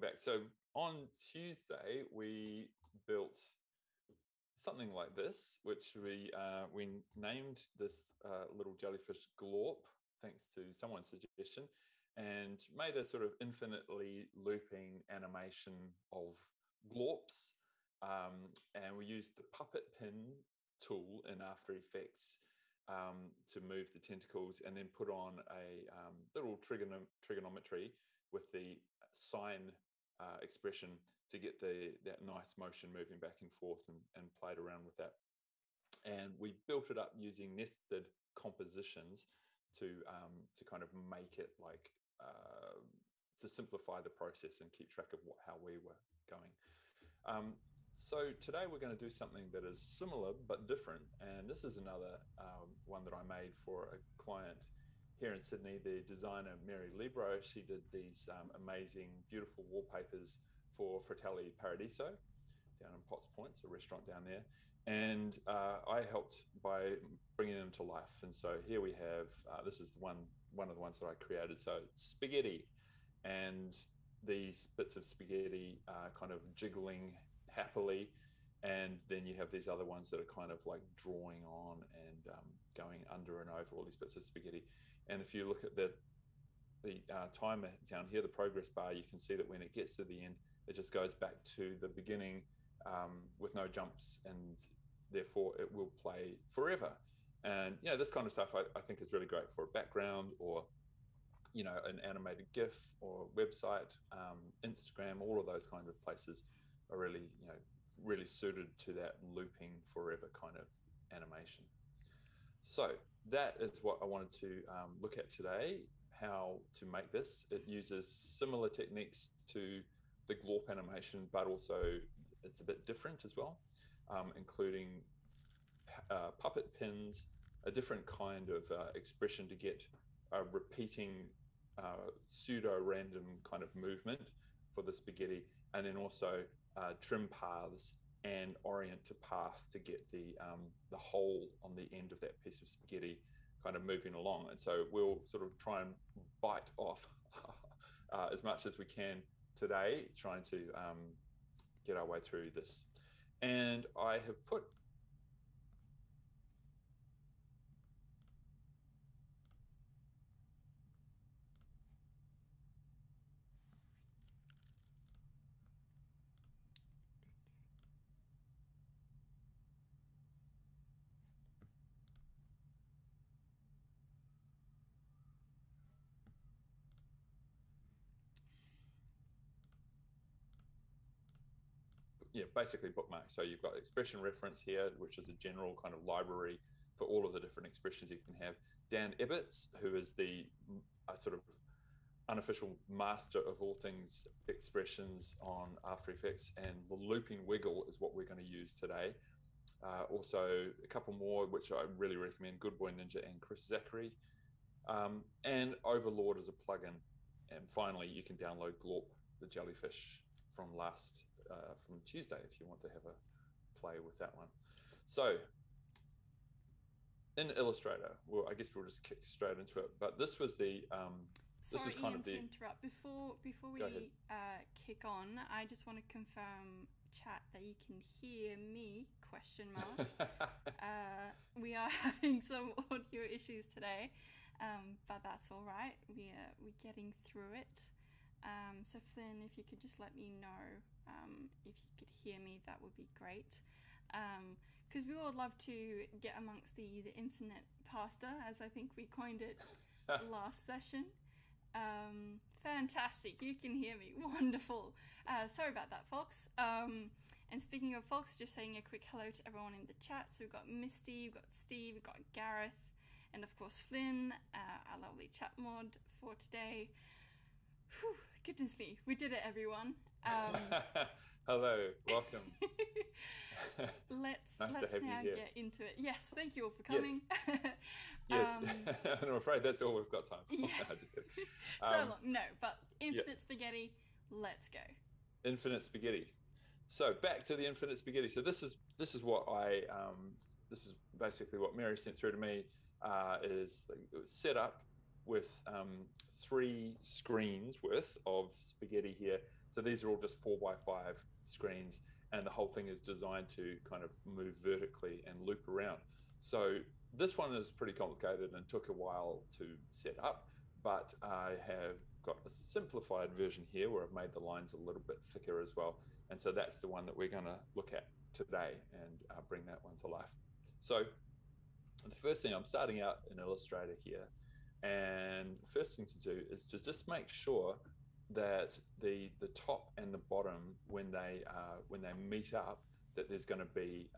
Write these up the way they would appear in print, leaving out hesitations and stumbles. Back. So on Tuesday, we built something like this, which we named this little jellyfish Glorp, thanks to someone's suggestion, and made a sort of infinitely looping animation of Glorps. And we used the puppet pin tool in After Effects to move the tentacles, and then put on a little trigonometry with the sine expression to get that nice motion moving back and forth, and played around with that. And we built it up using nested compositions to kind of make it like, to simplify the process and keep track of how we were going. So today we're going to do something that is similar but different, and this is another one that I made for a client here in Sydney. The designer Mary Libro, she did these amazing, beautiful wallpapers for Fratelli Paradiso down in Potts Point, it's a restaurant down there, and I helped by bringing them to life. And so here we have, this is the one of the ones that I created. So it's spaghetti, and these bits of spaghetti are kind of jiggling happily, and then you have these other ones that are kind of like drawing on and going under and over all these bits of spaghetti. And if you look at the timer down here, the progress bar, you can see that when it gets to the end, it just goes back to the beginning with no jumps, and therefore it will play forever. And you know, this kind of stuff I think is really great for a background, or you know, an animated GIF or website, Instagram, all of those kind of places are really, you know, really suited to that looping forever kind of animation. So that is what I wanted to look at today, how to make this. It uses similar techniques to the Glorp animation, but also it's a bit different as well, including puppet pins, a different kind of expression to get a repeating pseudo-random kind of movement for the spaghetti, and then also trim paths and orient to path to get the hole on the end of that piece of spaghetti kind of moving along. And so we'll sort of try and bite off as much as we can today, trying to get our way through this. And I have put basically bookmarks. So you've got expression reference here, which is a general kind of library for all of the different expressions you can have. Dan Ebbets, who is the sort of unofficial master of all things expressions on After Effects, and the looping wiggle is what we're going to use today. Also a couple more, which I really recommend, Good Boy Ninja and Chris Zachary. And Overlord is a plugin. And finally, you can download Glorp, the jellyfish, from Tuesday, if you want to have a play with that one. So in Illustrator, well, I guess we'll just kick straight into it. But this was the sorry, this is kind Ian, of to interrupt before we kick on. I just want to confirm, chat, that you can hear me? ? We are having some audio issues today, but that's all right. We're getting through it. So Flynn, if you could just let me know if you could hear me, that would be great. Because we all love to get amongst the infinite pasta, as I think we coined it last session. Fantastic, you can hear me, wonderful. Sorry about that, Fox. And speaking of Fox, just saying a quick hello to everyone in the chat. So we've got Misty, we've got Steve, we've got Gareth, and of course Flynn, our lovely chat mod for today. Whew, goodness me, we did it, everyone. Hello, welcome. Let's now get into it. Yes, thank you all for coming. Yes, yes. And I'm afraid that's all we've got time for. Yeah. No, just kidding. So long, no, but infinite spaghetti, let's go. Infinite spaghetti. So back to the infinite spaghetti. So this is what this is basically what Mary sent through to me, is it was set up with 3 screens worth of spaghetti here. So these are all just 4x5 screens, and the whole thing is designed to kind of move vertically and loop around. So this one is pretty complicated and took a while to set up, but I have got a simplified version here where I've made the lines a little bit thicker as well. And so that's the one that we're going to look at today and bring that one to life. So the first thing, I'm starting out in Illustrator here, and the first thing to do is to just make sure that the top and the bottom, when they meet up, that there's going to be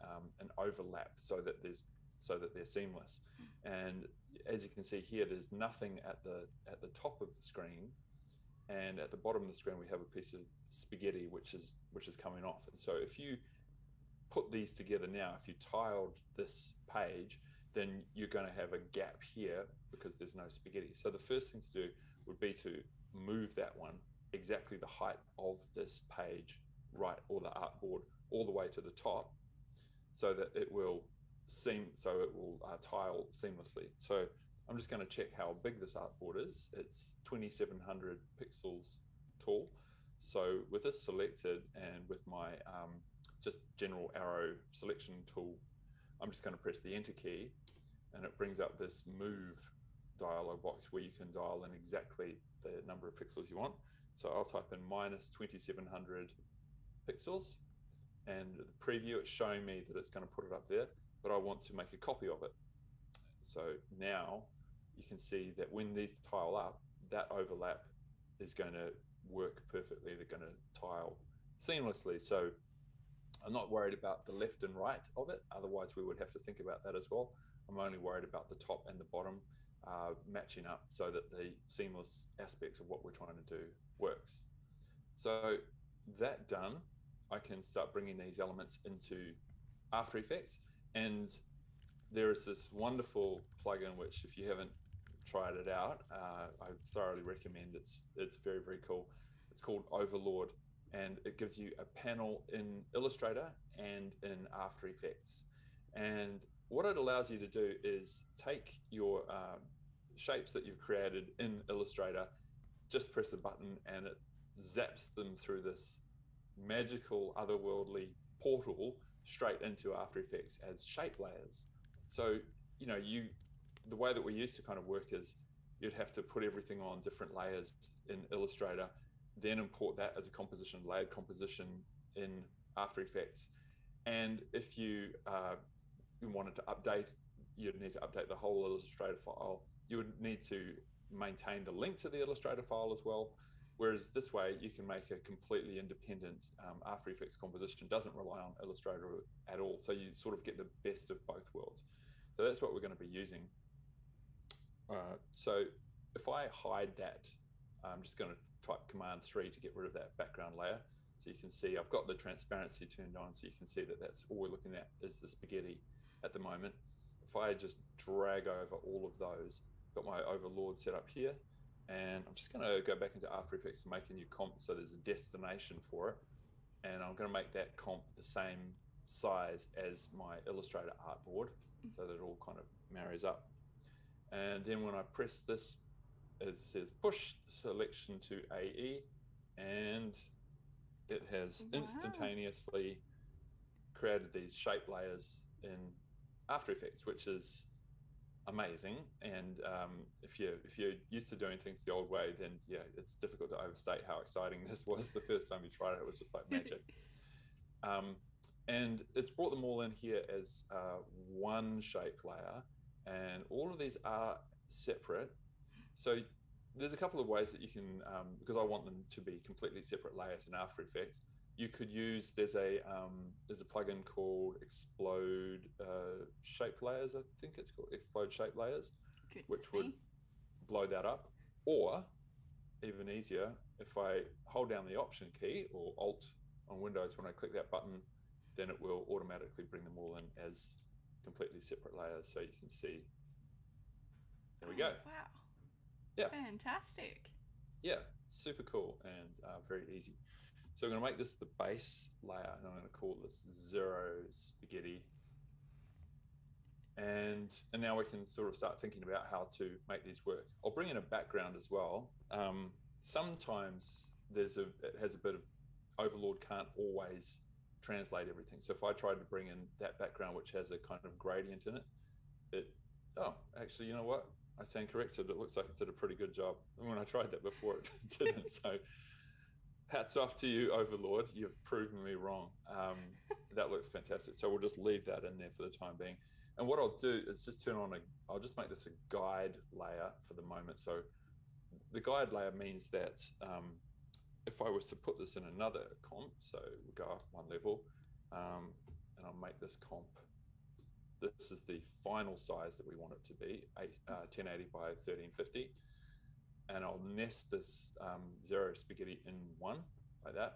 an overlap so that they're seamless. And as you can see here, there's nothing at the top of the screen, and at the bottom of the screen we have a piece of spaghetti which is coming off. And so if you put these together now, if you tiled this page, then you're going to have a gap here because there's no spaghetti. So the first thing to do would be to move that one exactly the height of this page, right, or the artboard, all the way to the top, so that it will seam, so it will tile seamlessly. So I'm just going to check how big this artboard is. It's 2700 pixels tall. So with this selected, and with my just general arrow selection tool, I'm just going to press the enter key, and it brings up this move dialog box where you can dial in exactly the number of pixels you want. So I'll type in -2700 pixels, and the preview, it's showing me that it's going to put it up there, but I want to make a copy of it. So now you can see that when these tile up, that overlap is going to work perfectly. They're going to tile seamlessly. So I'm not worried about the left and right of it, otherwise we would have to think about that as well. I'm only worried about the top and the bottom matching up so that the seamless aspects of what we're trying to do works. So that done, I can start bringing these elements into After Effects, and there is this wonderful plugin which, if you haven't tried it out, I thoroughly recommend. It's very, very cool. It's called Overlord, and it gives you a panel in Illustrator and in After Effects. And what it allows you to do is take your shapes that you've created in Illustrator, just press a button and it zaps them through this magical, otherworldly portal straight into After Effects as shape layers. So, you know, the way that we used to kind of work is you'd have to put everything on different layers in Illustrator, then import that as a composition, layered composition in After Effects. And if you wanted to update, you'd need to update the whole Illustrator file. You would need to maintain the link to the Illustrator file as well. Whereas this way, you can make a completely independent After Effects composition, doesn't rely on Illustrator at all. So you sort of get the best of both worlds. So that's what we're going to be using. So if I hide that, I'm just going to type Command-3 to get rid of that background layer. So you can see I've got the transparency turned on, so you can see that that's all we're looking at is the spaghetti at the moment. If I just drag over all of those, got my overlord set up here, and I'm just going to go back into After Effects and make a new comp, so there's a destination for it. And I'm going to make that comp the same size as my Illustrator artboard, so that it all kind of marries up. And then when I press this, it says push selection to AE, and it has instantaneously created these shape layers in After Effects, which is amazing. And if you're used to doing things the old way, then yeah, it's difficult to overstate how exciting this was the first time you tried it. It was just like magic. And it's brought them all in here as one shape layer, and all of these are separate. So there's a couple of ways that you can, because I want them to be completely separate layers in After Effects, you could use, there's a plugin called Explode Shape Layers, I think it's called Explode Shape Layers, which would blow that up. Or even easier, if I hold down the Option key or Alt on Windows, when I click that button, then it will automatically bring them all in as completely separate layers. So you can see, there we go. Wow. Yeah. Fantastic. Yeah, super cool and very easy. So I'm going to make this the base layer, and I'm going to call this 0 spaghetti. And now we can sort of start thinking about how to make these work. I'll bring in a background as well. Sometimes it has a bit of Overlord can't always translate everything. So if I tried to bring in that background, which has a kind of gradient in it, oh, actually, you know what? I stand corrected. It looks like it did a pretty good job. And when I tried that before, it didn't. So hats off to you, Overlord. You've proven me wrong. That looks fantastic. So we'll just leave that in there for the time being. And what I'll do is just turn on I'll just make this a guide layer for the moment. So the guide layer means that if I was to put this in another comp, so we'll go up one level, and I'll make this comp. This is the final size that we want it to be, 1080 by 1350. And I'll nest this zero spaghetti in one, like that.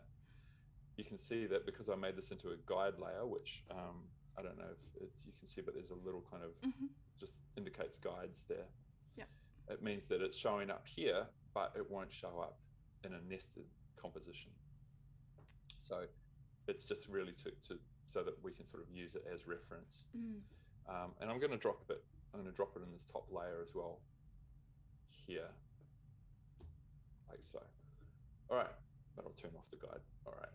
You can see that because I made this into a guide layer, which I don't know if you can see, but there's a little kind of, just indicates guides there. Yeah. It means that it's showing up here, but it won't show up in a nested composition. So it's just really so that we can sort of use it as reference. And I'm gonna drop it in this top layer as well here, like so. All right, but I'll turn off the guide, all right.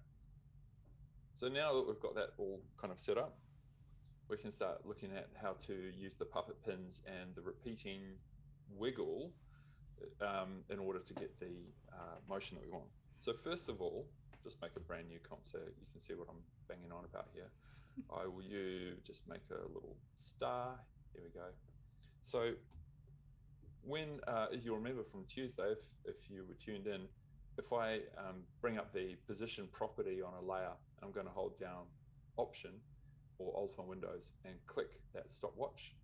So now that we've got that all kind of set up, we can start looking at how to use the puppet pins and the repeating wiggle in order to get the motion that we want. So first of all, just make a brand new comp so you can see what I'm banging on about here. I will just make a little star. Here we go. So when, if you'll remember from Tuesday, if you were tuned in, if I bring up the position property on a layer, I'm going to hold down Option or Alt on Windows and click that stopwatch,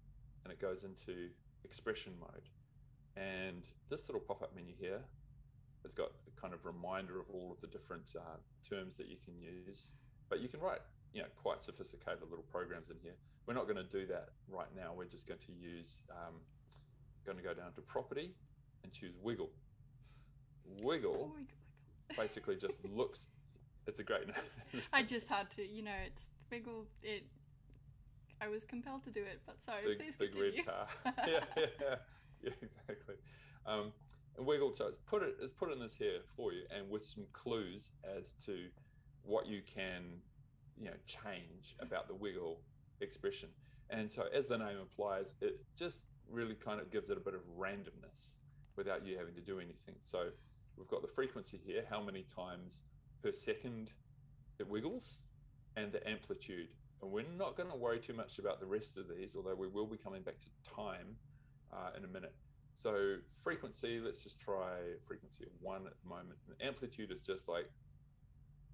and it goes into expression mode. And this little pop-up menu here, it's got a kind of reminder of all of the different terms that you can use, but you can write, quite sophisticated little programs in here. We're not going to do that right now. We're just going to use, going to go down to Property and choose Wiggle. Wiggle basically just looks, it's a great name. I just had to, it's Wiggle. I was compelled to do it, but sorry, please continue. Big red car. Yeah, exactly. And Wiggle, so it's put in this here for you, and with some clues as to what you can, change about the wiggle expression. And so, as the name implies, it just really kind of gives it a bit of randomness without you having to do anything. So we've got the frequency here, how many times per second it wiggles, and the amplitude. And we're not going to worry too much about the rest of these, although we will be coming back to time in a minute. So frequency, let's just try frequency of 1 at the moment. And amplitude is just like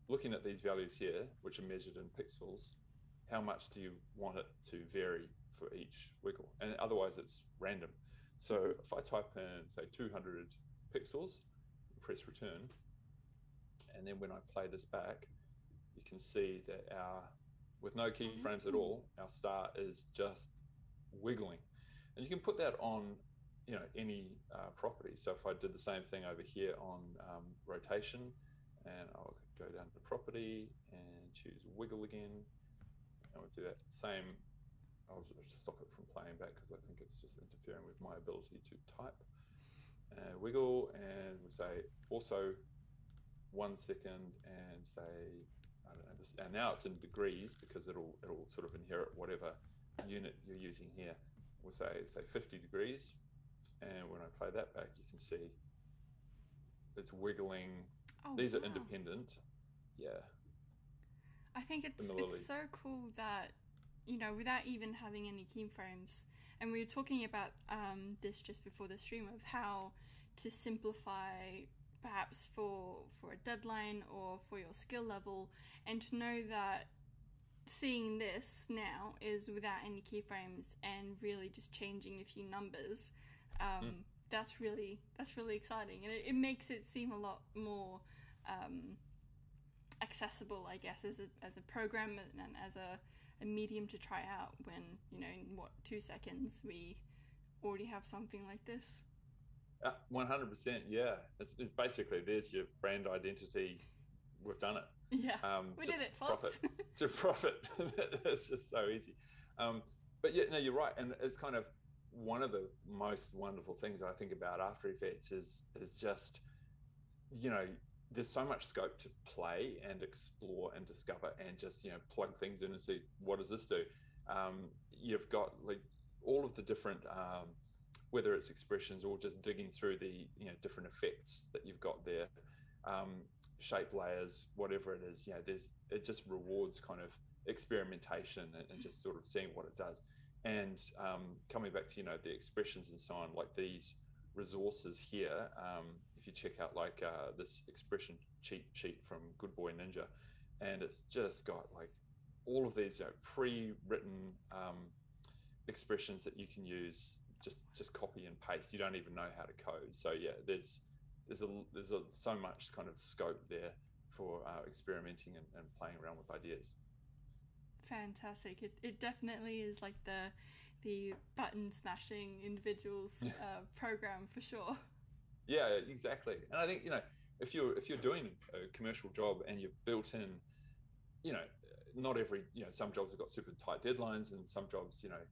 looking at these values here, which are measured in pixels. How much do you want it to vary for each wiggle? And otherwise it's random. So if I type in, say, 200 pixels, press return, and then when I play this back, you can see that with no keyframes at all, our star is just wiggling. And you can put that on any property. So if I did the same thing over here on rotation, and I'll go down to property and choose wiggle again, and we'll do that same. I'll just stop it from playing back because I think it's just interfering with my ability to type. Wiggle, and we'll say also 1 second, and say, I don't know, this, and now it's in degrees because it'll sort of inherit whatever unit you're using here. We'll say 50 degrees. And when I play that back, you can see it's wiggling. Oh, these are independent. Yeah. I think it's so cool that, without even having any keyframes, and we were talking about this just before the stream, of how to simplify perhaps for a deadline or for your skill level, and to know that seeing this now is without any keyframes and really just changing a few numbers. That's really exciting, and it makes it seem a lot more accessible, I guess, as a program and as a medium to try out, when in what, 2 seconds we already have something like this. 100%, yeah. It's basically, there's your brand identity. We've done it. Yeah, we did it. Folks. To profit. It's just so easy. But yeah, no, you're right, and it's kind of one of the most wonderful things I think about After Effects is just, there's so much scope to play and explore and discover and just, you know, plug things in and see what does this do. You've got like all of the different, whether it's expressions or just digging through the, you know, different effects that you've got there, shape layers, whatever it is, you know, there's, it just rewards kind of experimentation and just sort of seeing what it does. And coming back to, you know, the expressions and so on, like these resources here, if you check out like this expression cheat sheet from Good Boy Ninja, and it's just got like all of these, you know, pre-written expressions that you can use, just copy and paste. You don't even know how to code. So yeah, there's so much kind of scope there for experimenting and playing around with ideas. Fantastic. It definitely is like the button smashing individuals program for sure. Yeah, exactly. And I think, you know, if you're doing a commercial job and you've built in, you know, not every, you know, some jobs have got super tight deadlines and some jobs, you know,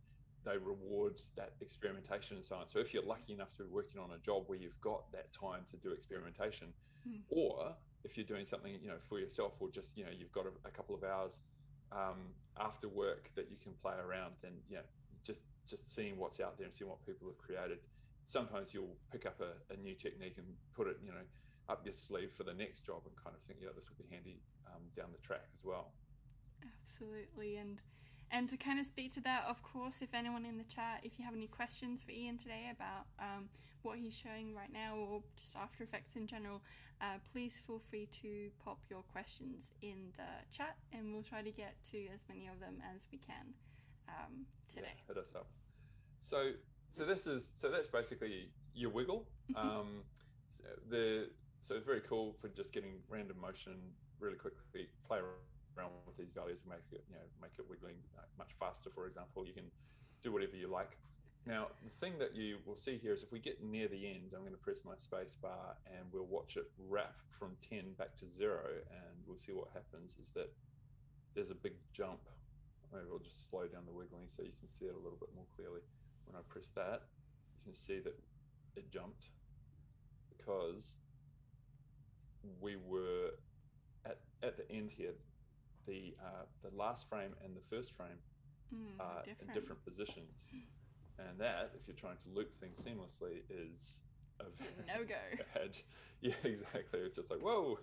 they reward that experimentation and so on. So if you're lucky enough to be working on a job where you've got that time to do experimentation, or if you're doing something, you know, for yourself, or just, you know, you've got a couple of hours after work that you can play around, then, you know, just seeing what's out there and seeing what people have created. Sometimes you'll pick up a new technique and put it, you know, up your sleeve for the next job and kind of think, yeah, this will be handy down the track as well. Absolutely. And to kind of speak to that, of course, if anyone in the chat, if you have any questions for Ian today about what he's showing right now or just After Effects in general, please feel free to pop your questions in the chat and we'll try to get to as many of them as we can today. Yeah, hit us up. So that's basically your wiggle. So very cool for just getting random motion really quickly, play around with these values and make it wiggling much faster. For example, you can do whatever you like. Now, the thing that you will see here is if we get near the end, I'm going to press my space bar and we'll watch it wrap from 10 back to 0. And we'll see what happens is that there's a big jump. Maybe we'll just slow down the wiggling so you can see it a little bit more clearly. When I press that, you can see that it jumped because we were at the end here. The last frame and the first frame are in different positions, and that, if you're trying to loop things seamlessly, is a no go. Yeah, exactly. It's just like, whoa,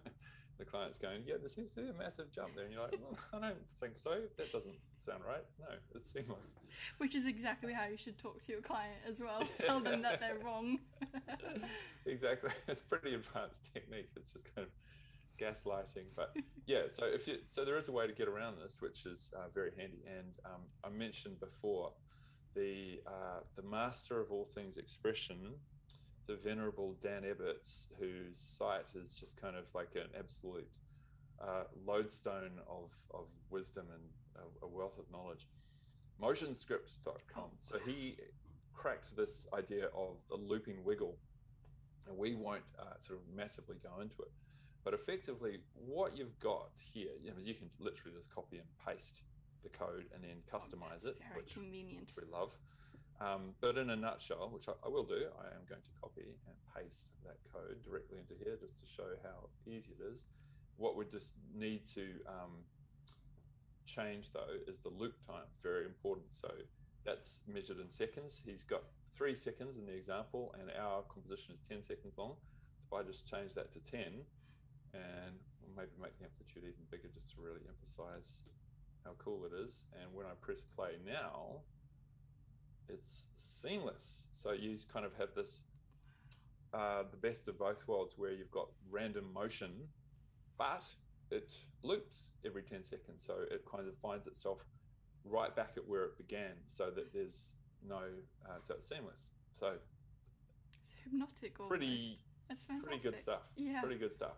the client's going, yeah, there seems to be a massive jump there, and you're like, well, I don't think so. That doesn't sound right. No, it's seamless. Which is exactly how you should talk to your client as well. Yeah. Tell them that they're wrong. Exactly. It's pretty advanced technique. It's just kind of gaslighting, but yeah. So there is a way to get around this, which is very handy. And I mentioned before the master of all things expression, the venerable Dan Ebbets, whose site is just kind of like an absolute lodestone of wisdom and a wealth of knowledge. motionscripts.com. So he cracked this idea of the looping wiggle, and we won't sort of massively go into it. But effectively, what you've got here, you know, you can literally just copy and paste the code and then customize it, which convenient. We love. But in a nutshell, which I will do, I am going to copy and paste that code directly into here just to show how easy it is. What we just need to change, though, is the loop time. Very important. So that's measured in seconds. He's got 3 seconds in the example, and our composition is 10 seconds long. So if I just change that to 10, and maybe make the amplitude even bigger just to really emphasize how cool it is. And when I press play now, it's seamless. So you kind of have this, the best of both worlds where you've got random motion, but it loops every 10 seconds. So it kind of finds itself right back at where it began so that there's no, so it's seamless. So it's hypnotic almost. Pretty good stuff. Yeah. Pretty good stuff.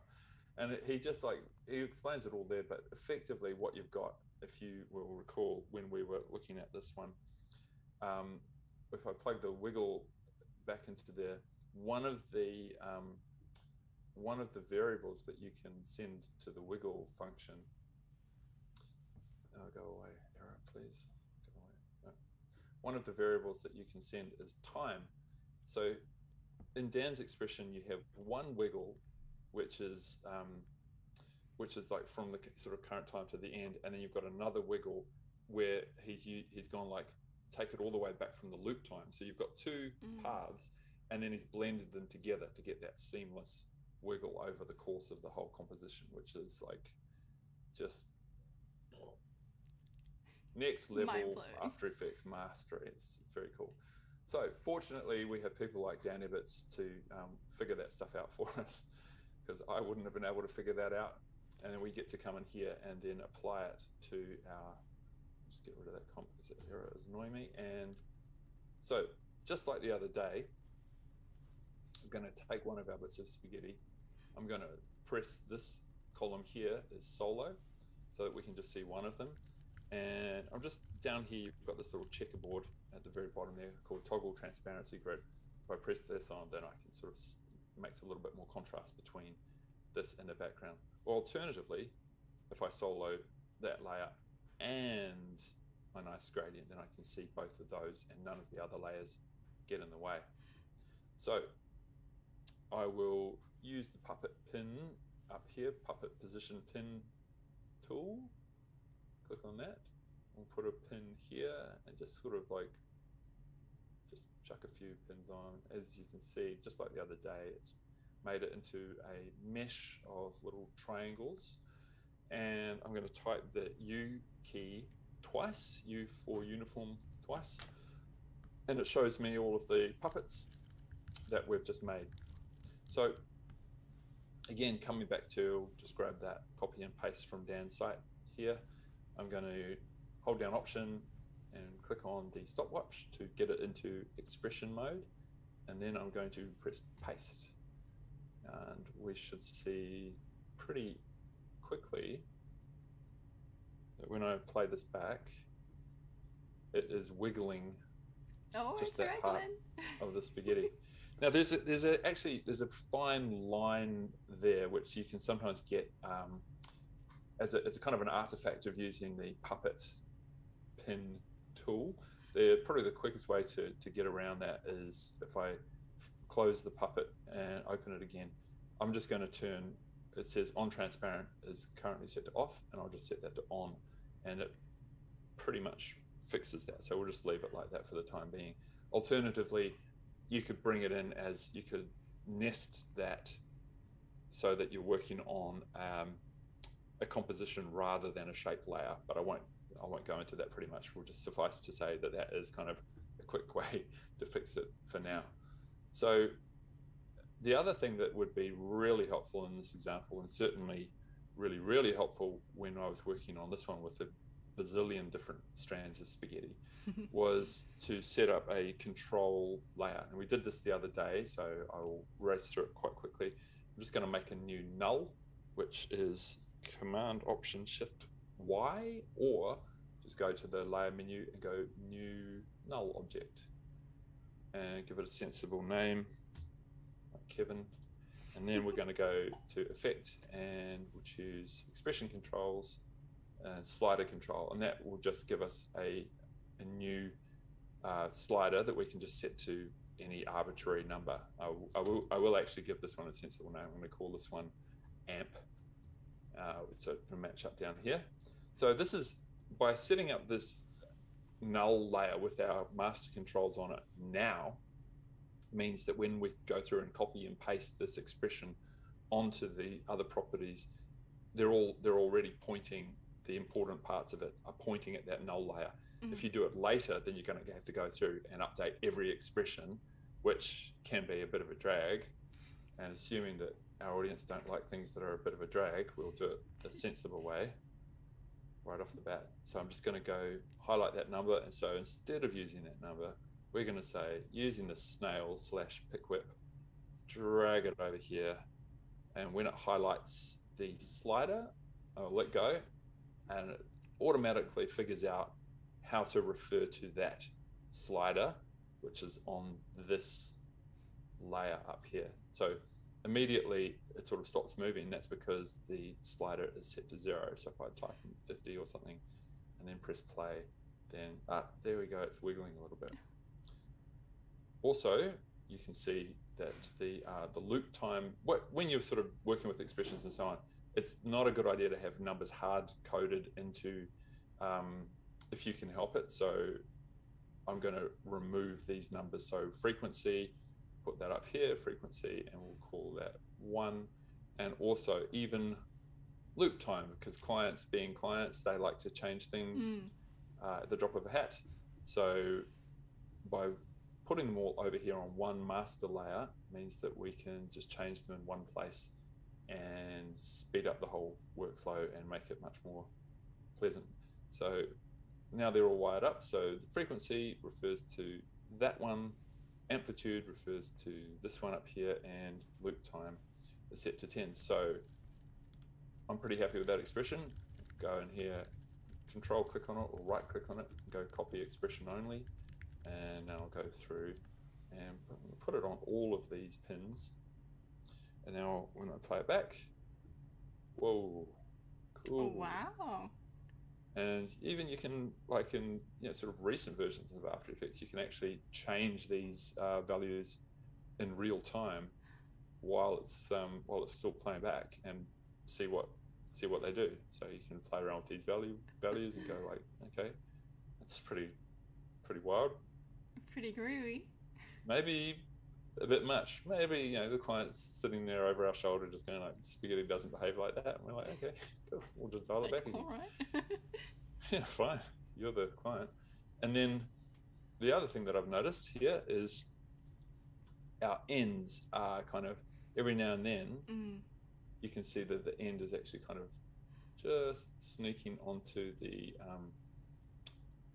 And he explains it all there, but effectively what you've got, if you will recall when we were looking at this one, if I plug the wiggle back into there, one of the variables that you can send to the wiggle function, go away, error, please, go away. No. One of the variables that you can send is time. So in Dan's expression, you have one wiggle which is like from the sort of current time to the end, and then you've got another wiggle where he's gone like take it all the way back from the loop time. So you've got two paths, and then he's blended them together to get that seamless wiggle over the course of the whole composition, which is like just next level After Effects mastery. It's very cool. So fortunately, we have people like Dan Ebbets to figure that stuff out for us, because I wouldn't have been able to figure that out. And then we get to come in here and then apply it to our, just get rid of that comment because that error is annoying me. And so just like the other day, I'm going to take one of our bits of spaghetti. I'm going to press this column here is solo so that we can just see one of them. And I'm just down here, you've got this little checkerboard at the very bottom there called Toggle Transparency Grid. If I press this on, then I can sort of makes a little bit more contrast between this and the background. Or alternatively, if I solo that layer and my nice gradient, then I can see both of those and none of the other layers get in the way. So I will use the puppet pin up here, puppet position pin tool. Click on that. We'll put a pin here and just sort of like just chuck a few pins on. As you can see, just like the other day, it's made it into a mesh of little triangles. And I'm going to type the U key twice, U for uniform twice. And it shows me all of the puppets that we've just made. So again, coming back to, just grab that copy and paste from Dan's site here. I'm going to hold down Option and click on the stopwatch to get it into expression mode. And then I'm going to press paste. And we should see pretty quickly that when I play this back, it is wiggling just that part of the spaghetti. Now there's a fine line there, which you can sometimes get as a kind of an artifact of using the puppet pin tool. Probably the quickest way to get around that is if I close the puppet and open it again. I'm just going to turn, it says on transparent is currently set to off, and I'll just set that to on, and it pretty much fixes that. So we'll just leave it like that for the time being. Alternatively, you could bring it in as, you could nest that so that you're working on a composition rather than a shape layer, but I won't go into that pretty much. We'll just suffice to say that that is kind of a quick way to fix it for now. So the other thing that would be really helpful in this example, and certainly really, really helpful when I was working on this one with a bazillion different strands of spaghetti, was to set up a control layer. And we did this the other day, so I'll race through it quite quickly. I'm just going to make a new null, which is Command Option Shift Y, or just go to the layer menu and go new null object and give it a sensible name like Kevin. And then we're going to go to Effect and we'll choose Expression Controls and Slider Control, and that will just give us a new slider that we can just set to any arbitrary number. I will actually give this one a sensible name. I'm going to call this one Amp. So to match up down here. So this is by setting up this null layer with our master controls on it now, means that when we go through and copy and paste this expression onto the other properties, they're already pointing, the important parts of it are pointing at that null layer. If you do it later, then you're going to have to go through and update every expression, which can be a bit of a drag. And assuming that our audience don't like things that are a bit of a drag, we'll do it a sensible way right off the bat. So I'm just going to go highlight that number. And so instead of using that number, we're going to say using the snail/pickwhip, drag it over here. And when it highlights the slider, I'll let go. And it automatically figures out how to refer to that slider, which is on this layer up here. So immediately it sort of stops moving. That's because the slider is set to 0. So if I type in 50 or something and then press play, then there we go, it's wiggling a little bit. Also, you can see that the loop time, when you're sort of working with expressions and so on, it's not a good idea to have numbers hard coded into if you can help it. So I'm going to remove these numbers. So frequency, put that up here, frequency, and we'll call that 1. And also even loop time, because clients being clients, they like to change things at the drop of a hat. So by putting them all over here on one master layer means that we can just change them in one place and speed up the whole workflow and make it much more pleasant. So now they're all wired up. So the frequency refers to that one, amplitude refers to this one up here, and loop time is set to 10. So I'm pretty happy with that expression. Go in here, control click on it or right click on it, go copy expression only. And now I'll go through and put it on all of these pins. And now when I play it back, whoa, cool. Oh, wow. And even you can, like in sort of recent versions of After Effects, you can actually change these values in real time while it's still playing back and see what they do. So you can play around with these values and go like, okay, that's pretty wild. Pretty groovy. Maybe a bit much. Maybe, the client's sitting there over our shoulder just going like, spaghetti doesn't behave like that. And we're like, okay, cool. We'll just dial it back again. All right. Yeah, fine. You're the client. And then the other thing that I've noticed here is our ends are kind of every now and then you can see that the end is actually kind of just sneaking onto the,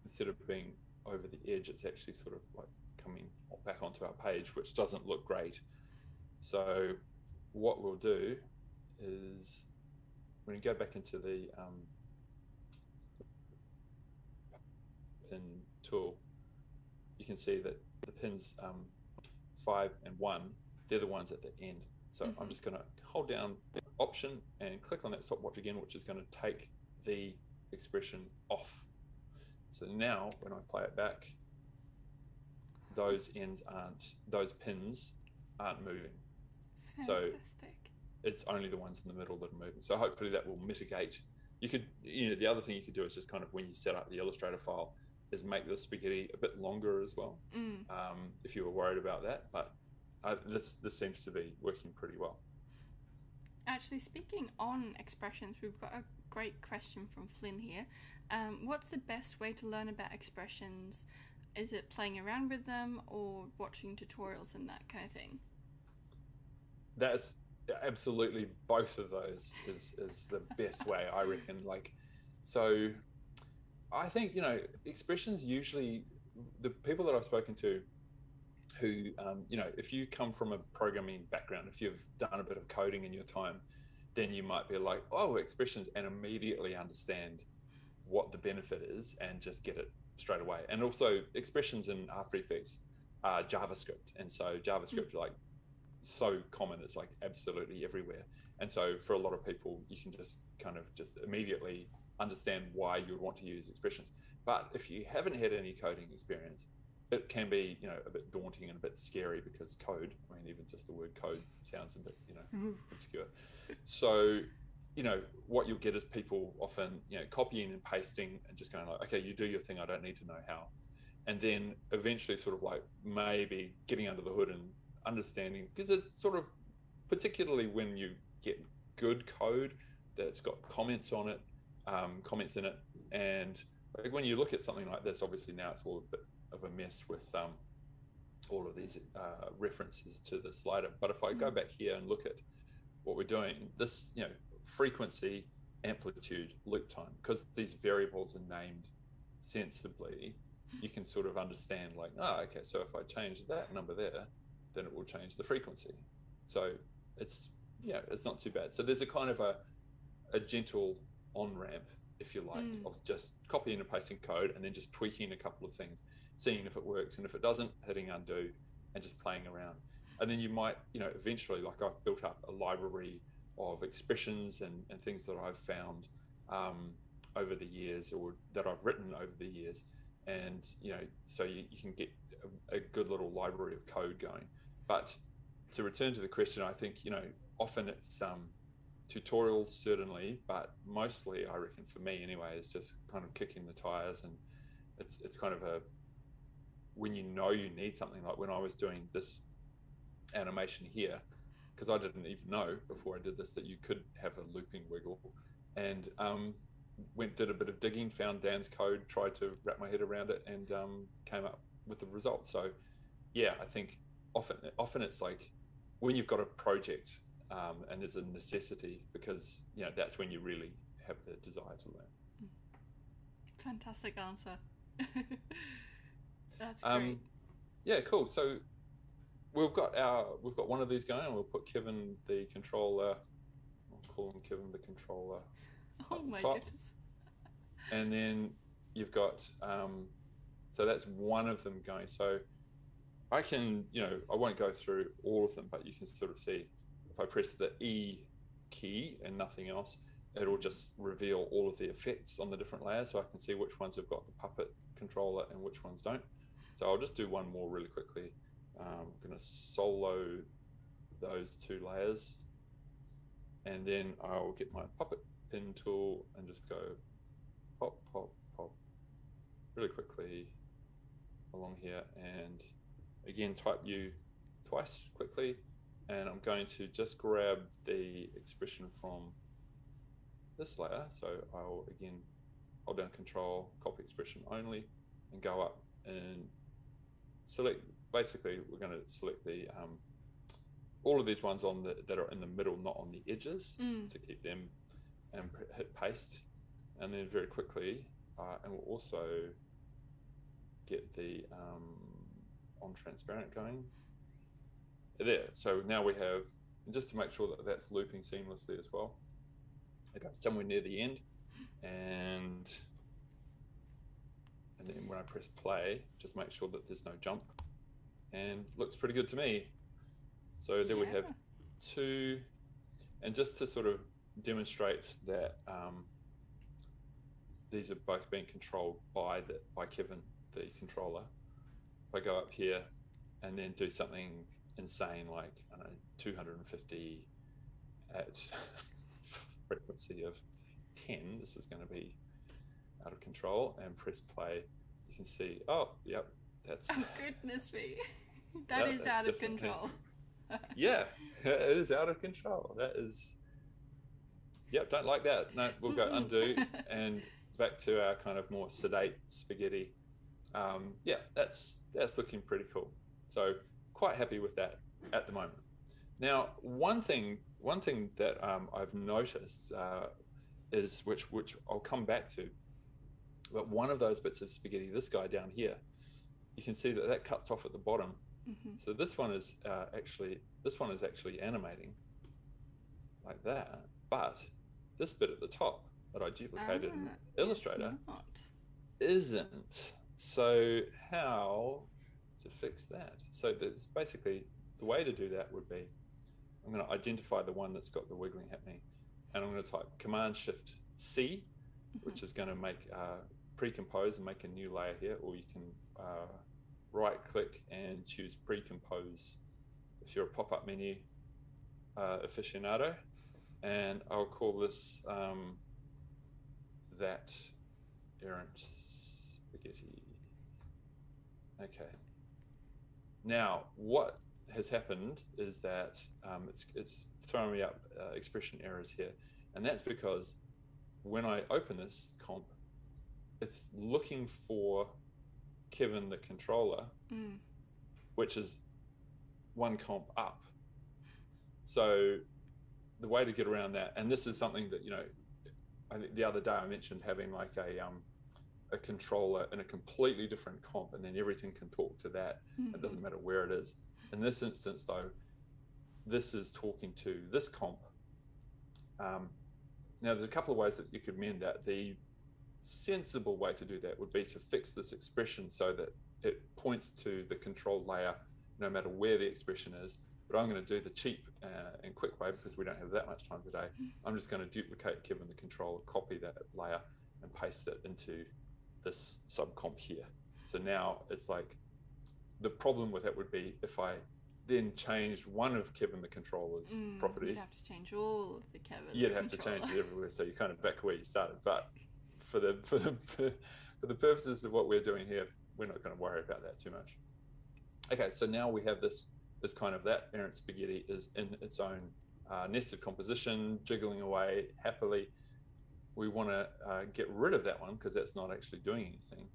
instead of being over the edge, it's actually sort of like coming back onto our page, which doesn't look great. So what we'll do is when you go back into the pin tool, you can see that the pins 5 and 1, they're the ones at the end. So I'm just going to hold down Option and click on that stopwatch again, which is going to take the expression off. So now when I play it back, those pins aren't moving. Fantastic. So it's only the ones in the middle that are moving. So hopefully that will mitigate. You could, the other thing you could do is just kind of when you set up the Illustrator file is make the spaghetti a bit longer as well, if you were worried about that. But this seems to be working pretty well. Actually, speaking on expressions, we've got a great question from Flynn here. What's the best way to learn about expressions? Is it playing around with them or watching tutorials and that kind of thing? That's absolutely both of those is the best way, I reckon. Like, so I think, expressions usually, the people that I've spoken to who, if you come from a programming background, if you've done a bit of coding in your time, then you might be like, oh, expressions, and immediately understand what the benefit is and just get it straight away. And also expressions in After Effects are JavaScript. And so JavaScript, like, so common, it's like absolutely everywhere. And so for a lot of people, you can just kind of just immediately understand why you would want to use expressions. But if you haven't had any coding experience, it can be, a bit daunting and a bit scary because code, I mean, even just the word code sounds a bit, obscure. So, what you'll get is people often, copying and pasting and just going like, okay, you do your thing, I don't need to know how. And then eventually sort of like maybe getting under the hood and understanding, because it's sort of, particularly when you get good code that's got comments on it, comments in it. And like when you look at something like this, obviously now it's all a bit of a mess with all of these references to the slider. But if I go back here and look at what we're doing, this, frequency, amplitude, loop time, because these variables are named sensibly, you can sort of understand like, oh, okay, so if I change that number there, then it will change the frequency. So it's, it's not too bad. So there's a kind of a gentle on-ramp, if you like, of just copying and pasting code and then just tweaking a couple of things, seeing if it works, and if it doesn't, hitting undo and just playing around. And then you might, eventually, like I've built up a library of expressions and things that I've found over the years, or that I've written over the years. And, so you can get a good little library of code going. But to return to the question, I think, you know, often it's tutorials certainly, but mostly I reckon for me anyway, is just kind of kicking the tires. And it's kind of a, when you know you need something, like when I was doing this animation here, because I didn't even know before I did this that you could have a looping wiggle, and did a bit of digging, found Dan's code, tried to wrap my head around it, and came up with the result. So yeah, I think often it's like when you've got a project and there's a necessity, because you know that's when you really have the desire to learn. Fantastic answer. That's great. Yeah, cool. So we've got one of these going, and we'll put Kevin the controller. I'll call him Kevin the controller. Oh my goodness! And then you've got so that's one of them going. So I can, you know, I won't go through all of them, but you can sort of see if I press the E key and nothing else, it'll just reveal all of the effects on the different layers. So I can see which ones have got the puppet controller and which ones don't. So I'll just do one more really quickly. I'm going to solo those two layers, and then I'll get my puppet pin tool and just go pop, pop, pop really quickly along here. And again, type U twice quickly. And I'm going to just grab the expression from this layer. So I'll again hold down Control, copy expression only, and go up and select. Basically, we're going to select the all of these ones on that are in the middle, not on the edges, to keep them, and hit paste. And then very quickly, and we'll also get the on transparent going there. So now we have, just to make sure that that's looping seamlessly as well. It goes somewhere near the end, and then when I press play, just make sure that there's no jump. And looks pretty good to me. So there we have two. And just to sort of demonstrate that these are both being controlled by Kevin, the controller. If I go up here and then do something insane, like, I don't know, 250 at frequency of 10, this is going to be out of control, and press play, you can see, oh, yep. That's, oh, goodness me. That's out of control. Yeah, it is out of control. That is, yep, don't like that. No, we'll go undo and back to our kind of more sedate spaghetti. Yeah, that's looking pretty cool. So quite happy with that at the moment. Now, one thing that I've noticed is, which I'll come back to, but one of those bits of spaghetti, this guy down here, you can see that cuts off at the bottom. Mm-hmm. So this one is actually animating like that, but this bit at the top that I duplicated in Illustrator isn't. So how to fix that? So that's basically the way to do that would be, I'm going to identify the one that's got the wiggling happening, and I'm going to type Command Shift C, mm-hmm. which is going to make pre-compose and make a new layer here, or you can right click and choose pre-compose if you're a pop-up menu aficionado. And I'll call this that errant spaghetti. Okay, now what has happened is that it's throwing me up expression errors here, and that's because when I open this comp, it's looking for Kevin the controller, which is one comp up. So the way to get around that, and this is something that, you know, I think the other day I mentioned having like a controller in a completely different comp, and then everything can talk to that. Mm-hmm. It doesn't matter where it is. In this instance, though, this is talking to this comp. Now, there's a couple of ways that you could mend that. The sensible way to do that would be to fix this expression so that it points to the control layer no matter where the expression is. But I'm going to do the cheap and quick way, because we don't have that much time today. I'm just going to duplicate Kevin the controller, copy that layer, and paste it into this subcomp here. So now it's like, the problem with that would be if I then changed one of Kevin the controller's properties. You'd have to change all of the Kevin. You'd have to change it everywhere, so you're kind of back where you started. But for the purposes of what we're doing here, we're not going to worry about that too much. Okay, so now we have this kind of that parent spaghetti is in its own nested composition, jiggling away happily. We want to get rid of that one because that's not actually doing anything.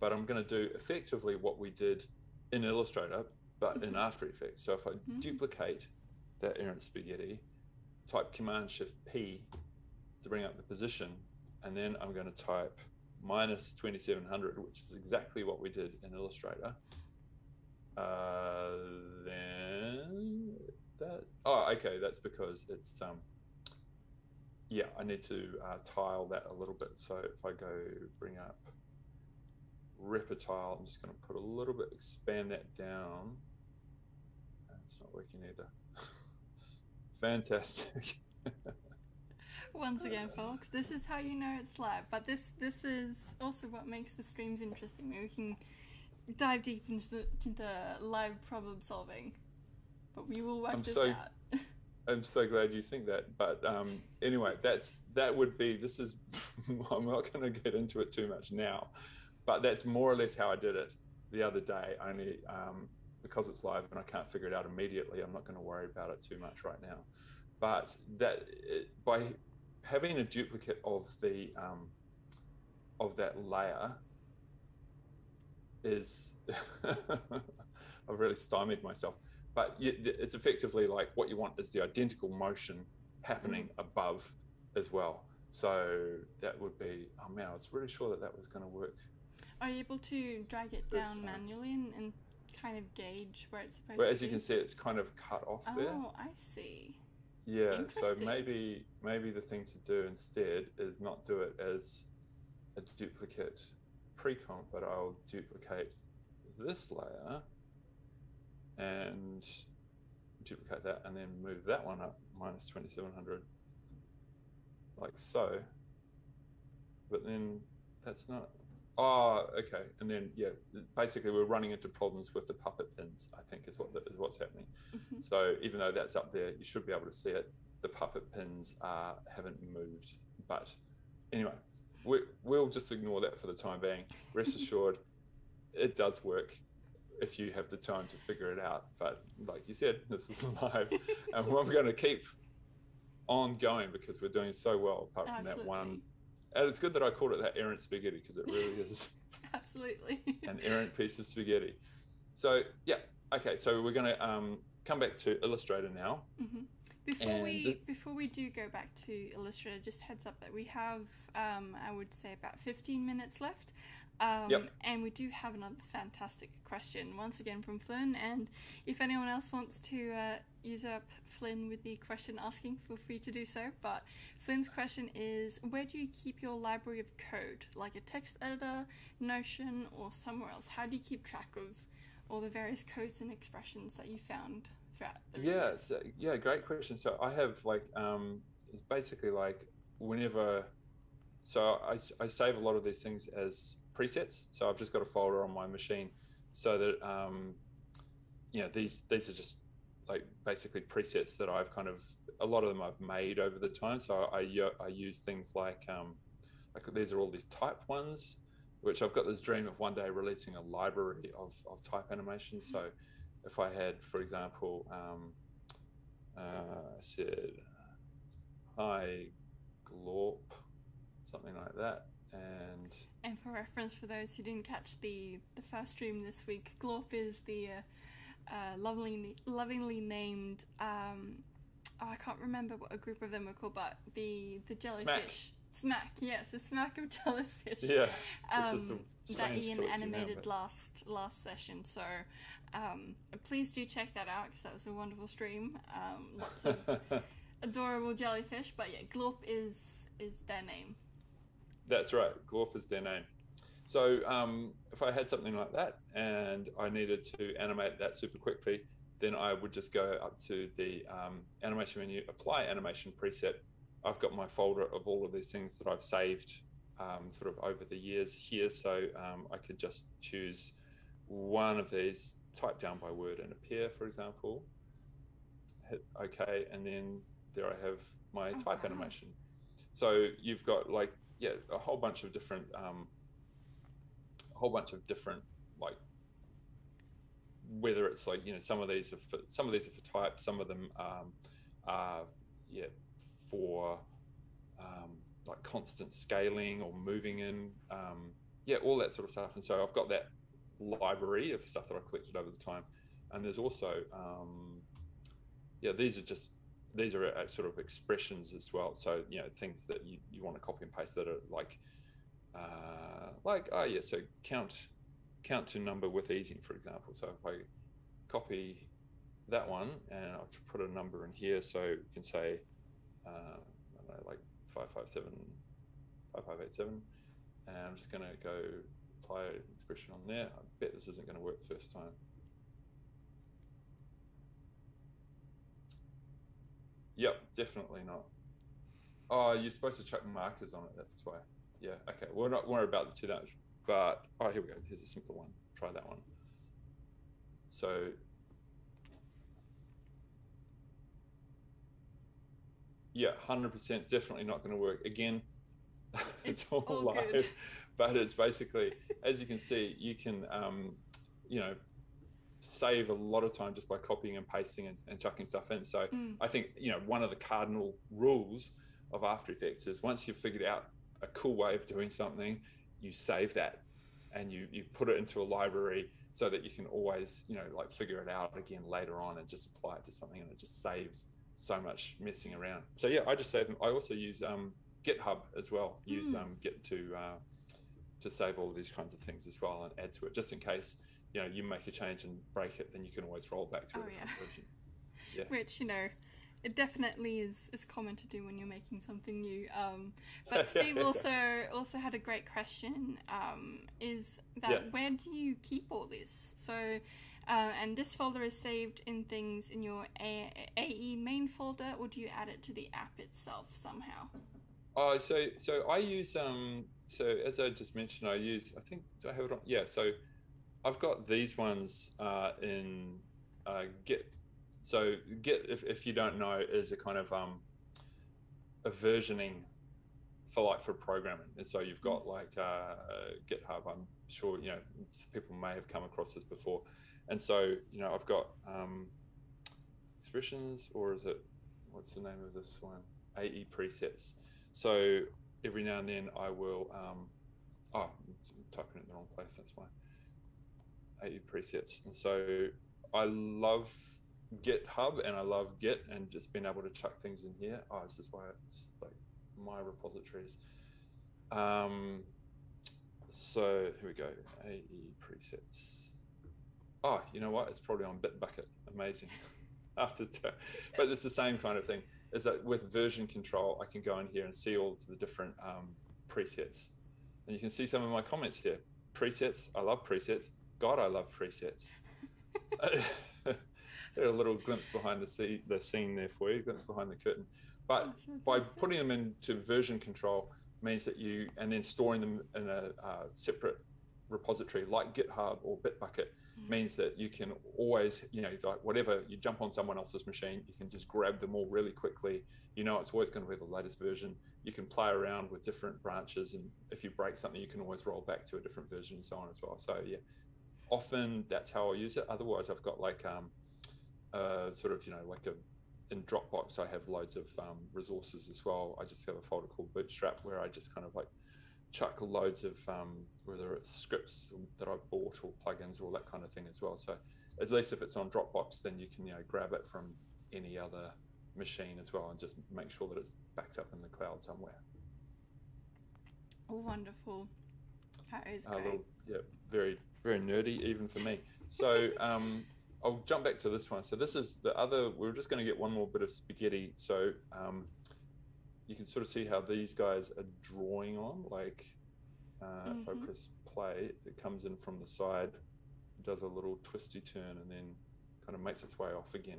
But I'm going to do effectively what we did in Illustrator, but in After Effects. So if I duplicate that errant spaghetti, type Command-Shift-P to bring up the position, and then I'm going to type -2700, which is exactly what we did in Illustrator. Then that, oh, okay, that's because it's, yeah, I need to tile that a little bit. So if I go bring up Ripper tile, I'm just going to put a little bit, expand that down. It's not working either. Fantastic. Once again, folks, this is how you know it's live. But this is also what makes the streams interesting. We can dive deep into the live problem solving. But we will work this out. I'm so glad you think that. But anyway, that would be, I'm not going to get into it too much now. But that's more or less how I did it the other day, only because it's live and I can't figure it out immediately, I'm not going to worry about it too much right now. But that by having a duplicate of the of that layer is I've really stymied myself. But it's effectively like what you want is the identical motion happening above as well. So that would be, oh man, I was really sure that that was going to work. Are you able to drag it down manually and kind of gauge where it's supposed to be? Well, as you can see, it's kind of cut off there. Oh, I see. Yeah, so maybe the thing to do instead is not do it as a duplicate pre-comp, but I'll duplicate this layer and duplicate that and then move that one up -2700 like so. But then that's not... Oh, okay. And then, yeah, basically we're running into problems with the puppet pins, I think is what's happening. So even though that's up there, you should be able to see it. The puppet pins haven't moved. But anyway, we'll just ignore that for the time being. Rest assured, it does work if you have the time to figure it out. But like you said, this is live. And we're going to keep on going because we're doing so well apart from that one. And it's good that I called it that errant spaghetti because it really is absolutely an errant piece of spaghetti. So yeah, okay. So we're going to come back to Illustrator now. Before we do go back to Illustrator, just heads up that we have I would say about 15 minutes left, and we do have another fantastic question once again from Flynn. And if anyone else wants to use up Flynn with the question asking, feel free to do so. But Flynn's question is, where do you keep your library of code, like a text editor, Notion, or somewhere else? How do you keep track of all the various codes and expressions that you found throughout the videos? Yeah, great question. So I have like, it's basically like whenever, so I save a lot of these things as presets. So I've just got a folder on my machine so that, you know, these are just like basically presets that I've kind of, a lot of them I've made over the time. So I use things like these are all these type ones, which I've got this dream of one day releasing a library of type animations. So if I had, for example, I said, hi, Glorp, something like that. And for reference, for those who didn't catch the first stream this week, Glorp is the lovingly named, I can't remember what a group of them were called, but the jellyfish. Smack, yes, a smack of jellyfish. Yeah, that Ian animated last session. So please do check that out because that was a wonderful stream. Lots of adorable jellyfish. But yeah, Glorp is their name. That's right, Glorp is their name. So if I had something like that and I needed to animate that super quickly, then I would just go up to the animation menu, apply animation preset. I've got my folder of all of these things that I've saved sort of over the years here. So I could just choose one of these type down by word and appear, for example. Hit OK, and then there I have my type animation. So you've got like, yeah, a whole bunch of different, like, whether it's like, you know, some of these are for type, some of them are, yeah, for like constant scaling or moving in, yeah, all that sort of stuff. And so I've got that library of stuff that I've collected over the time. And there's also, yeah, these are sort of expressions as well. So, you know, things that you want to copy and paste that are like, oh yeah, so count to number with easing, for example. So if I copy that one and I'll put a number in here, so you can say, I don't know, like 557, 5587. And I'm just going to go apply an expression on there. I bet this isn't going to work first time. Yep, definitely not. Oh, you're supposed to chuck markers on it, that's why. Yeah, okay, we're not worried about the too much, but, oh, here we go, here's a simple one. Try that one. So, yeah, 100% definitely not gonna work. Again, it's all live, good. But it's basically, as you can see, you can, you know, save a lot of time just by copying and pasting and chucking stuff in. So I think, you know, one of the cardinal rules of After Effects is once you've figured out a cool way of doing something, you save that and you put it into a library so that you can always, you know, like figure it out again later on and just apply it to something, and it just saves so much messing around. So yeah, I just save them. I also use GitHub as well, use Git to save all these kinds of things as well and add to it, just in case, you know, you make a change and break it, then you can always roll back to a different version. Yeah. Which, you know, it definitely is common to do when you're making something new. But Steve also had a great question, is that where do you keep all this? So, and this folder is saved in things in your AE main folder, or do you add it to the app itself somehow? Oh, so I use, so as I just mentioned, I use, I think, do I have it on? Yeah, so I've got these ones in Git. So Git, if you don't know, is a kind of a versioning for programming. And so you've got like GitHub. I'm sure, you know, people may have come across this before. And so, you know, I've got expressions, or is it, what's the name of this one? AE presets. So every now and then I will, oh, I'm typing it in the wrong place, that's why. AE presets. And so I love GitHub and I love Git and just being able to chuck things in here. Oh, this is why it's like my repositories. So here we go, AE presets. Oh, you know what? It's probably on Bitbucket. Amazing. But it's the same kind of thing. Is that with version control, I can go in here and see all the different presets. And you can see some of my comments here. Presets. I love presets. God, I love presets. There's a little glimpse behind the scene there for you, glimpse behind the curtain. But by putting them into version control means that you, and then storing them in a separate repository like GitHub or Bitbucket, means that you can always, you know, like whatever, you jump on someone else's machine, you can just grab them all really quickly. You know, it's always going to be the latest version. You can play around with different branches, and if you break something, you can always roll back to a different version and so on as well. So yeah, often that's how I use it. Otherwise, I've got like sort of, you know, like in Dropbox, I have loads of resources as well. I just have a folder called Bootstrap where I just kind of like chuck loads of whether it's scripts that I've bought or plugins or all that kind of thing as well. So at least if it's on Dropbox, then you can, you know, grab it from any other machine as well and just make sure that it's backed up in the cloud somewhere. Oh, wonderful. That is great. Yeah, very, very nerdy even for me. So I'll jump back to this one. So this is the other, we're just going to get one more bit of spaghetti. So you can sort of see how these guys are drawing on, like if I press play, it comes in from the side, does a little twisty turn and then kind of makes its way off again.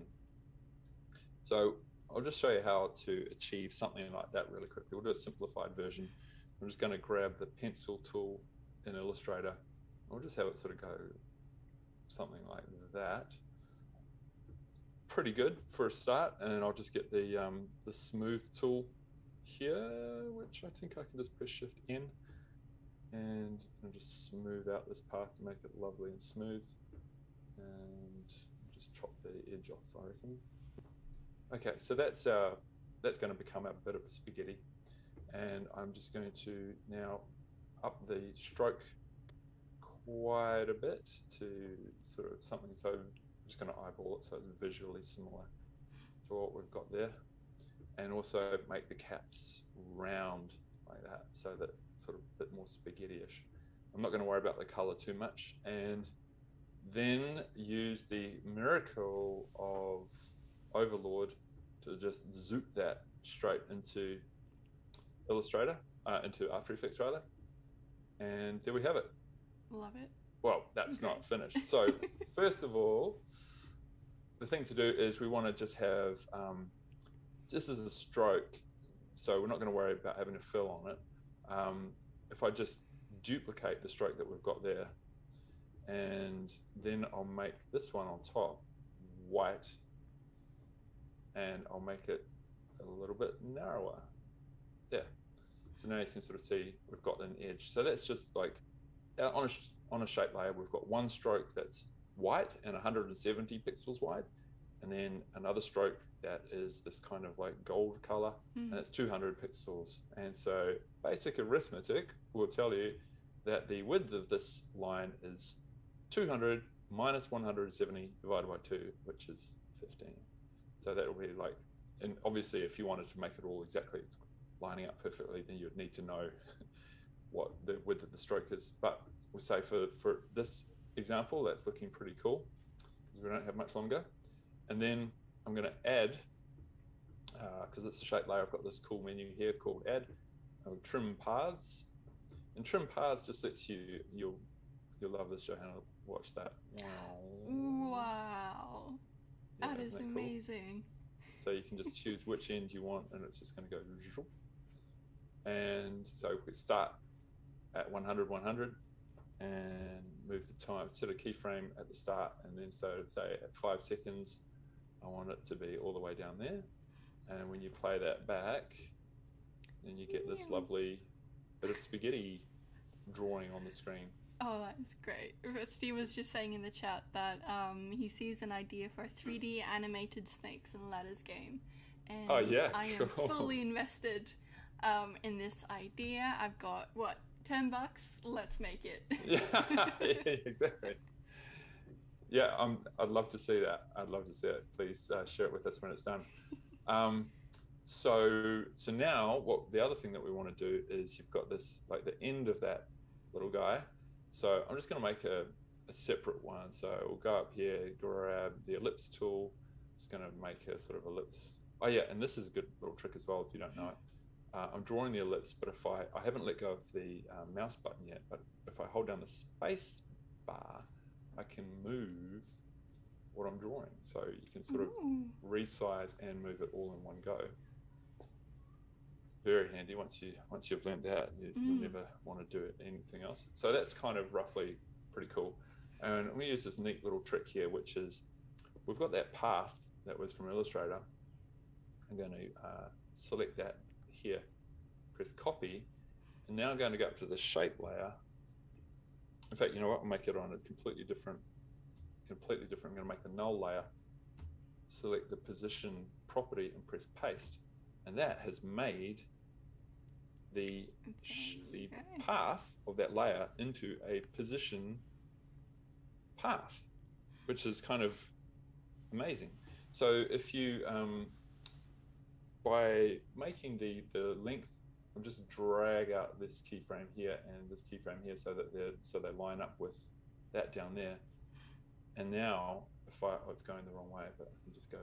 So I'll just show you how to achieve something like that really quickly. We'll do a simplified version. I'm just going to grab the pencil tool in Illustrator. I'll just have it sort of go something like that. Pretty good for a start, and I'll just get the smooth tool here, which I think I can just press Shift N, and I'll just smooth out this path to make it lovely and smooth, and just chop the edge off, I reckon. Okay, so that's going to become a bit of a spaghetti, and I'm just going to now up the stroke quite a bit to sort of something. So I'm just going to eyeball it so it's visually similar to what we've got there, and also make the caps round like that, so that it's sort of a bit more spaghetti-ish. I'm not going to worry about the color too much, and then use the miracle of Overlord to just zoop that straight into Illustrator, into After Effects rather, and there we have it. Love it. Well, that's okay. Not finished. So first of all, the thing to do is we want to just have just as a stroke, so we're not going to worry about having a fill on it. If I just duplicate the stroke that we've got there, and then I'll make this one on top white, and I'll make it a little bit narrower. There. So now you can sort of see we've got an edge. So that's just like on a shape layer, we've got one stroke that's white and 170 pixels wide, and then another stroke that is this kind of like gold color, and it's 200 pixels. And so basic arithmetic will tell you that the width of this line is 200 minus 170 divided by 2, which is 15. So that will be like, and obviously if you wanted to make it all exactly lining up perfectly, then you'd need to know what the width of the stroke is. But we'll say for this example, that's looking pretty cool because we don't have much longer. And then I'm going to add, because it's a shape layer, I've got this cool menu here called Add. I'll trim paths, and trim paths just lets you, you'll love this, Johanna. Watch that. Wow. Yeah, that is amazing. Cool? So you can just choose which end you want, and it's just going to go. And so we start at 100, 100, and move the time, set a keyframe at the start, and then so say at 5 seconds, I want it to be all the way down there. And when you play that back, then you get this lovely bit of spaghetti drawing on the screen. Oh, that's great. Steve was just saying in the chat that he sees an idea for a 3D animated snakes and ladders game. And oh, yeah, I am fully invested in this idea. I've got, what, 10 bucks? Let's make it. Yeah, exactly. Yeah, I'd love to see that. I'd love to see it. Please share it with us when it's done. So now what the other thing that we want to do is you've got this, like the end of that little guy. So I'm just going to make a separate one. So we'll go up here, grab the ellipse tool. Just going to make a sort of ellipse. Oh yeah, and this is a good little trick as well if you don't know it. I'm drawing the ellipse, but if I haven't let go of the mouse button yet, but if I hold down the space bar, I can move what I'm drawing. So you can sort of resize and move it all in one go. Very handy. Once you've learned that, you'll never want to do it, anything else. So that's kind of roughly pretty cool. And I'm going to use this neat little trick here, which is we've got that path that was from Illustrator. I'm going to select that here, press copy, and now I'm going to go up to the shape layer. In fact, you know what? I'll make it on a completely different. I'm going to make the null layer. Select the position property and press paste, and that has made the path of that layer into a position path, which is kind of amazing. So if you, by making the length, I'm just drag out this keyframe here and this keyframe here so that they line up with that down there. And now, if I, oh, it's going the wrong way, but I can just go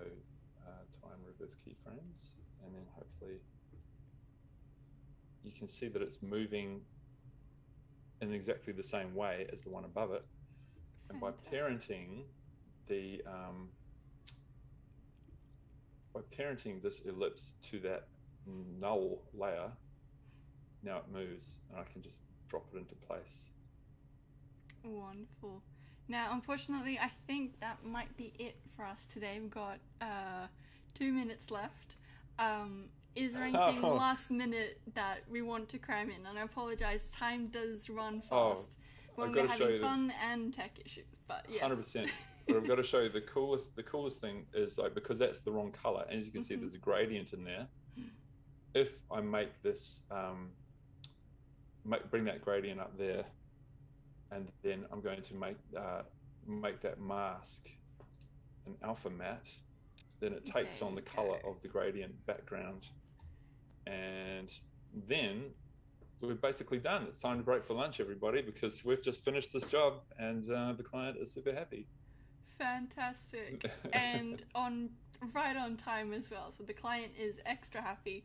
time reverse keyframes, and then hopefully you can see that it's moving in exactly the same way as the one above it. And by parenting the this ellipse to that null layer, now it moves, and I can just drop it into place. Wonderful. Now, unfortunately, I think that might be it for us today. We've got 2 minutes left. Is there anything last minute that we want to cram in? And I apologize, time does run fast when we're having fun and tech issues, but yes. 100%. But I've got to show you the coolest thing is, like, because that's the wrong color, and as you can see, there's a gradient in there. If I make this, bring that gradient up there, and then I'm going to make make that mask an alpha matte, then it takes on the color of the gradient background, and then we're basically done. It's time to break for lunch, everybody, because we've just finished this job, and the client is super happy. Fantastic. And right on time as well, so the client is extra happy.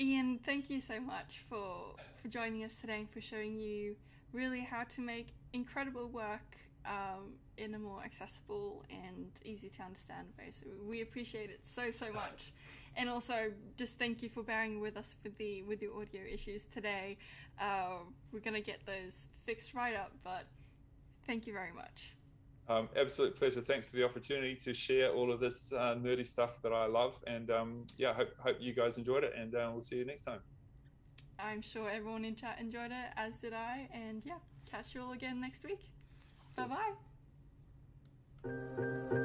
Ian, thank you so much for joining us today and for showing you really how to make incredible work in a more accessible and easy to understand way. So we appreciate it so much, and also just thank you for bearing with us with the audio issues today. We're gonna get those fixed right up, but thank you very much. Absolute pleasure. Thanks for the opportunity to share all of this nerdy stuff that I love, and yeah, hope you guys enjoyed it, and we'll see you next time. I'm sure everyone in chat enjoyed it, as did I, and yeah, catch you all again next week. Bye-bye.